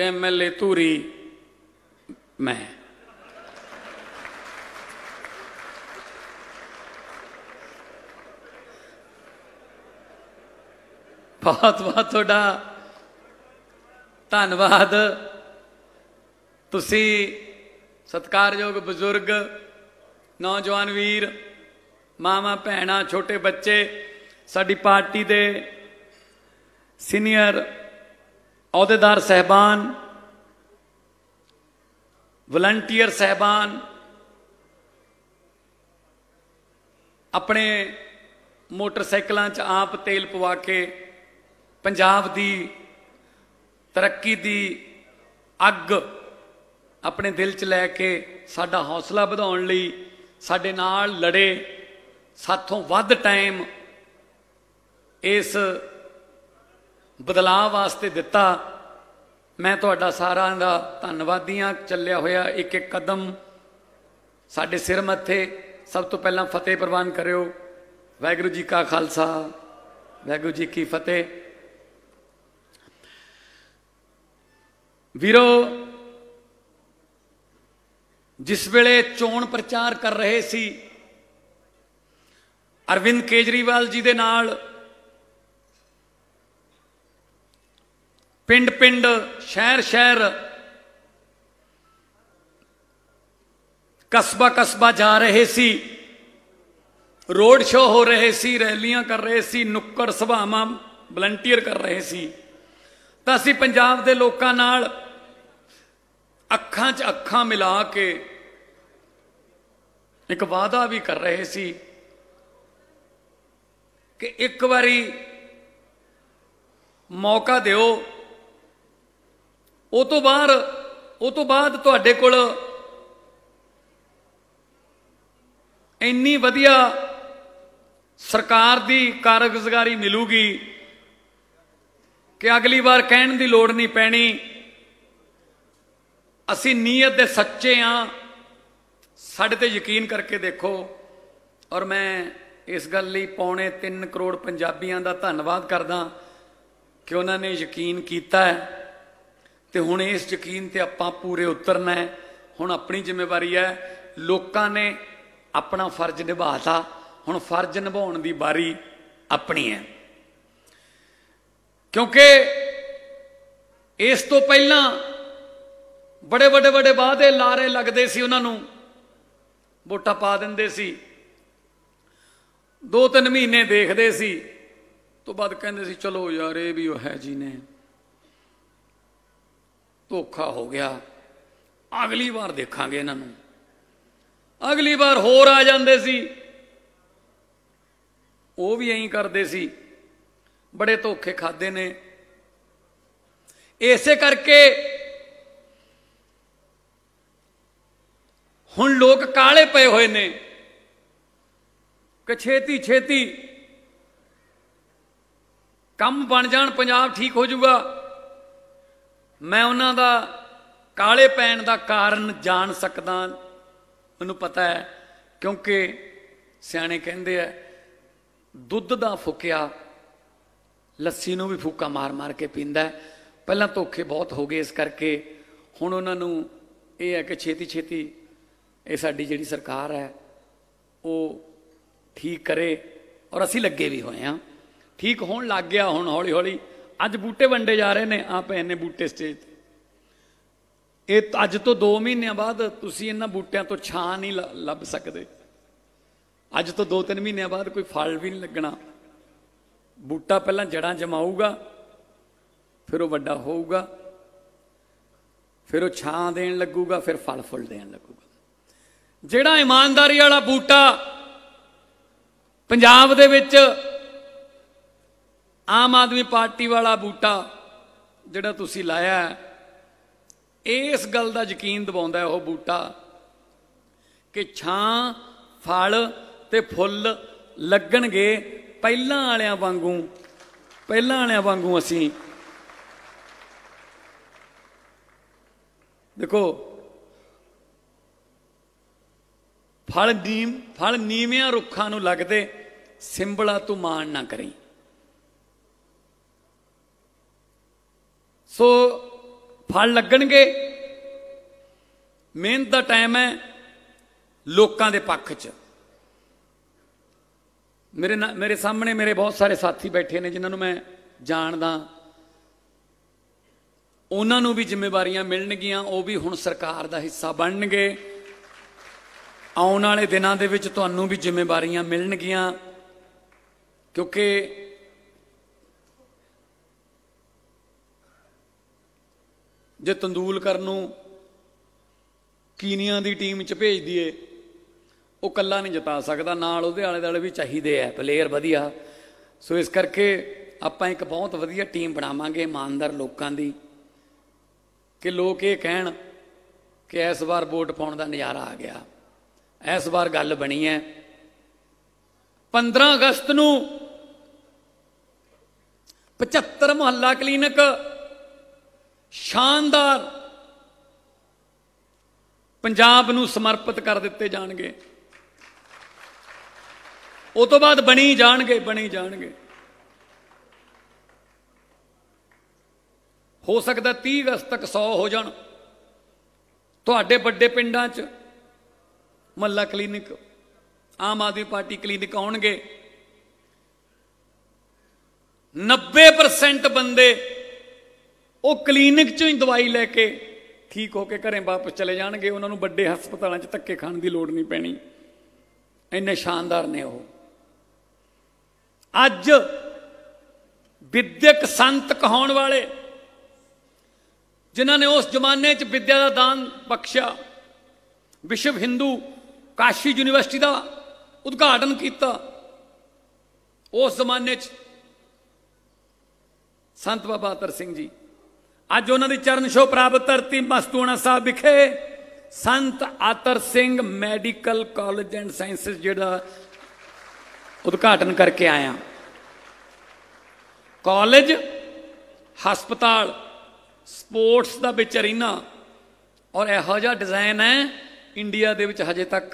कि एमएलए तूरी में। बहुत बहुत थोड़ा धन्यवाद। तुसी सत्कारयोग बुजुर्ग, नौजवान वीर, मामा भैणा, छोटे बच्चे, साडी पार्टी दे सीनियर अहदेदार साहबान, वलंटियर साहबान, अपने मोटरसाइकिलों च आप तेल पवा के पंजाब की तरक्की की अग अपने दिल च लैके साडा हौसला बढ़ाने लई साडे नाल लड़े, साथों वध टाइम इस बदलाव वास्ते दिता। मैं तुहाडा सारा दा धन्नवादी हाँ। चलिया होया एक एक कदम साडे सिर मत्थे। सब तो पहला फतेह प्रवान करो। वाहिगुरू जी का खालसा, वाहिगुरू जी की फतेह। वीरो, जिस वेले चोण प्रचार कर रहे सी अरविंद केजरीवाल जी दे नाल पिंड पिंड, शहर शहर, कस्बा कस्बा जा रहे सी, रोड शो हो रहे सी, रैलियां कर रहे सी, नुक्कड़ सभावां वलंटियर कर रहे सी। तां असीं पंजाब दे लोकां नाल अखां च अखां मिला के एक वादा भी कर रहे सी कि एक बारी मौका दिओ, उस तो बाद तुहाडे कोल इन्नी वधिया सरकार दी कारगुजारी मिलूगी कि अगली बार कहण दी लोड़ नहीं पैनी। असी नीयत दे सच्चे हाँ, साडे ते यकीन करके देखो। और मैं इस गल लई 3.25 करोड़ पंजाबियों का धन्नवाद करदा कि उन्होंने यकीन किया है। तो हुण इस यकीन ते आपां पूरे उतरना है। हुण अपनी जिम्मेवारी है। लोकां ने अपना फर्ज निभाता, हुण फर्ज निभाउण दी बारी अपनी है। क्योंकि इस तो पहलां बड़े बड़े बड़े वादे लारे लगदे सी, उन्हां नूं वोटां पा दिंदे सी, 2-3 महीने देखदे सी, तो बाद कहंदे सी चलो यार ये भी है जी ने धोखा हो गया, अगली बार देखांगे इन्हां। अगली बार होर आ जांदे सी, वो भी ऐं करदे सी, बड़े धोखे खाधे ने। इसे करके हुण लोग काले पे हुए ने कि छेती छेती काम बन जान, पंजाब ठीक हो जाऊगा। मैं उन्हां दा काले पैण दा कारण जान सकदा, मैनूं पता है, क्योंकि सियाणे कहंदे आ दुद्ध दा फुकिया लस्सी नूं भी फूका मार मार के पींदा है। पहलां धोखे बहुत हो गए, इस करके हुण उन्हां नूं इह है कि छेती छेती ये साडी जिहड़ी सरकार है वो ठीक करे। और असीं लगे भी होए हां, ठीक होण लग गया। हुण हौली हौली अज बूटे वंडे जा रहे हैं, आप इन्ने बूटे स्टेज ते। ये अज तो 2 महीनों बाद तुसीं इन्हां बूटियां तो छां नहीं लभ सकदे। अज तो 2-3 महीनों बाद कोई फल भी नहीं लगना। बूटा पहलां जड़ां जमाऊगा, फिर वो वड्डा होऊगा, फिर वो छां देण लगूगा, फिर फल फुल देण लगूगा। जिहड़ा ईमानदारी वाला बूटा पंजाब दे विच आम आदमी पार्टी वाला बूटा जिहड़ा तुसीं लाया है, इस गल दा यकीन दिवाउंदा है वो बूटा कि छां, फल ते फुल लगणगे। ਪਹਿਲਾਂ ਵਾਂगू असीं देखो फल नीवियां रुखां नूं लगदे, सिंबला तूं माण ना करीं। सो फल लगणगे। मेहनत का टाइम है लोगों के पक्ष च। मेरे सामने मेरे बहुत सारे साथी बैठे ने जिन्होंने मैं जानदा, उन्होंने भी जिम्मेवारियां मिलनगियां, वो भी हुण सरकार का हिस्सा बनणगे। आने वाले दिनों के विच तुहानूं भी जिम्मेवारियां मिलनगियां, क्योंकि जे तंदूलकर नूं कीनिया की टीम च भेज दिए वो कल्ला नहीं जिता सकता, नाल उहदे आले दुआले भी चाहिए है प्लेयर वधिया। सो इस करके आपां एक बहुत वधिया टीम बनावांगे ईमानदार लोगों की, कि लोग ये कहण कि इस बार वोट पाउण दा नज़ारा आ गया, इस बार गल बनी है। 15 अगस्त नूं 75 मुहल्ला क्लीनिक शानदार पंजाब नूं समर्पित कर दिते जाणगे। उस तो बाद बनी जाणगे। हो सकता 30 अगस्त तक 100 हो जाण। तुहाडे वड्डे पिंडां च मुहल्ला क्लीनिक, आम आदमी पार्टी क्लीनिक आउणगे। 90% बंदे वो क्लीनिक चो ही दवाई लैके ठीक होके घरें वापस चले जाएंगे। उन्होंने बड़े हस्पतालों च धक्के खाने की लौड़ नहीं पैनी, इन्ने शानदार ने वो। अज विद्यक संत कहाउण वाले जिन्होंने उस जमाने च विद्या का दान बख्शा, विश्व हिंदू काशी यूनिवर्सिटी का उद्घाटन किया उस जमाने च संत बाबा आतर सिंह जी। अज उन्होंने चरण छो प्राप्त धरती मस्तूणा साहिब विखे Sant Atar Singh medical college and sciences जिहड़ा उद्घाटन करके आया। कॉलेज, हस्पताल, स्पोर्ट्स का विच अरीना और इहो जिहा डिजाइन है इंडिया दे विच हजे तक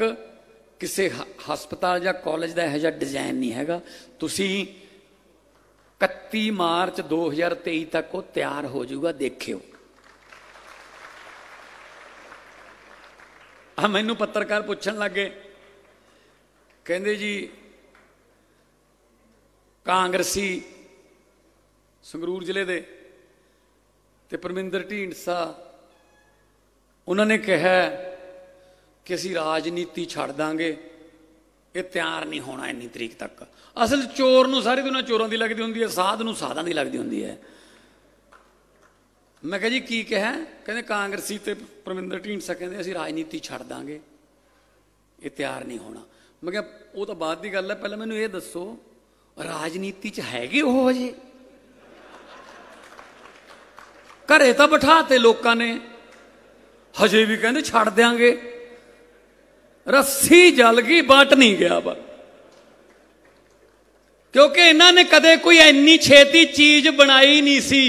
किसी हस्पताल या कॉलेज का इहो जिहा डिजाइन नहीं हैगा। तुसीं 31 मार्च 2023 तक वो तैयार हो जाऊगा, देखियो। मैनू पत्रकार पूछन लग गए, कहंदे जी कांग्रेसी संगरूर जिले दे ते परमिंदर ढींडसा उन्होंने कहा कि असीं राजनीति छड़ देंगे, ये तैयार नहीं होना 19 तरीक तक। असल चोर नूं सारी दुनिया चोरों की लगती होंगी है, साध नूं साधां की लगती होंगी है। मैं कहा जी की कहा, कहते कांग्रेसी तो परमिंदर ढींडसा कहते असीं राजनीति छड़ देंगे, ये तैयार नहीं होना। मैं क्या वो तो बाद की गल है, पहले मैनूं ये दसो राजनीति च हैगे ओह हजे? घरे तो बिठाते लोगों ने, हजे भी कहते छड़ देंगे। रस्सी जल गई, बांट नहीं गया बा, क्योंकि इन्होंने कदे कोई इन्नी छेती चीज बनाई नहीं सी।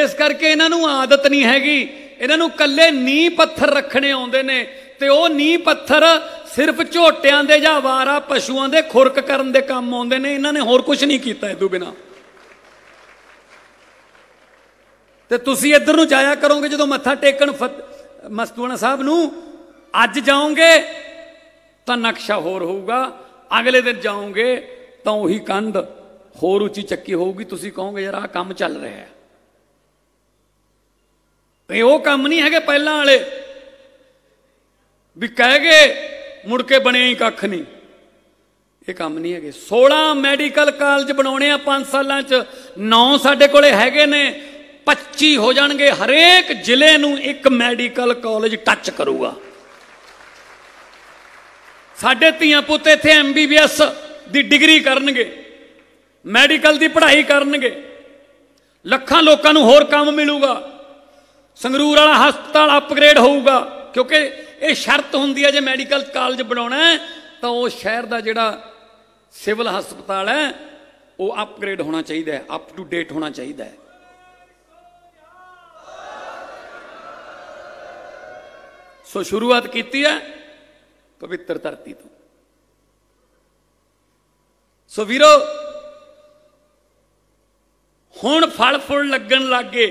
इस करके इन्हों आदत नहीं हैगी। इन्हों कले नींह पत्थर रखने आते ने, तो वह नींह पत्थर सिर्फ झोटिया के या वारा पशुओं के खुरक करन दे काम आते ने। इन्होंने होर कुछ नहीं किया इदू बिना। तो तुसीं इधर नूं जाया करोगे जो मत्था टेकन मस्तूणा साहब नूं। अज जाओगे तो नक्शा होर होगा, अगले दिन जाओगे तो उही कंध होर उची चक्की होगी। तुसी कहोगे यार आ काम चल रहा है, ते वो काम नहीं है पहला वाले भी कह गए मुड़ के बने ही कख नहीं। ये काम नहीं है। 16 मैडिकल कॉलेज बनाने 5 सालों च, 9 साडे कोले हैगे ने, 25 हो जाएंगे। हरेक जिले नूं एक मैडिकल कॉलेज टच करूगा। साढ़े धियां पुत इत्थे MBBS की डिग्री करनगे, मैडिकल की पढ़ाई करनगे, लखां लोकां नूं होर काम मिलूगा। संगरूर वाला हस्पताल अपग्रेड होऊगा, क्योंकि ये शर्त हुंदी है जे मैडिकल कॉलेज बनाउणा है तो वो शहर का जिहड़ा सिविल हस्पताल है वो अपग्रेड होना चाहिए, अप टू डेट होना चाहिए। सो शुरुआत कीती है पवित्र धरती तो। सो वीरो हुण फल फुल लगन लग गए।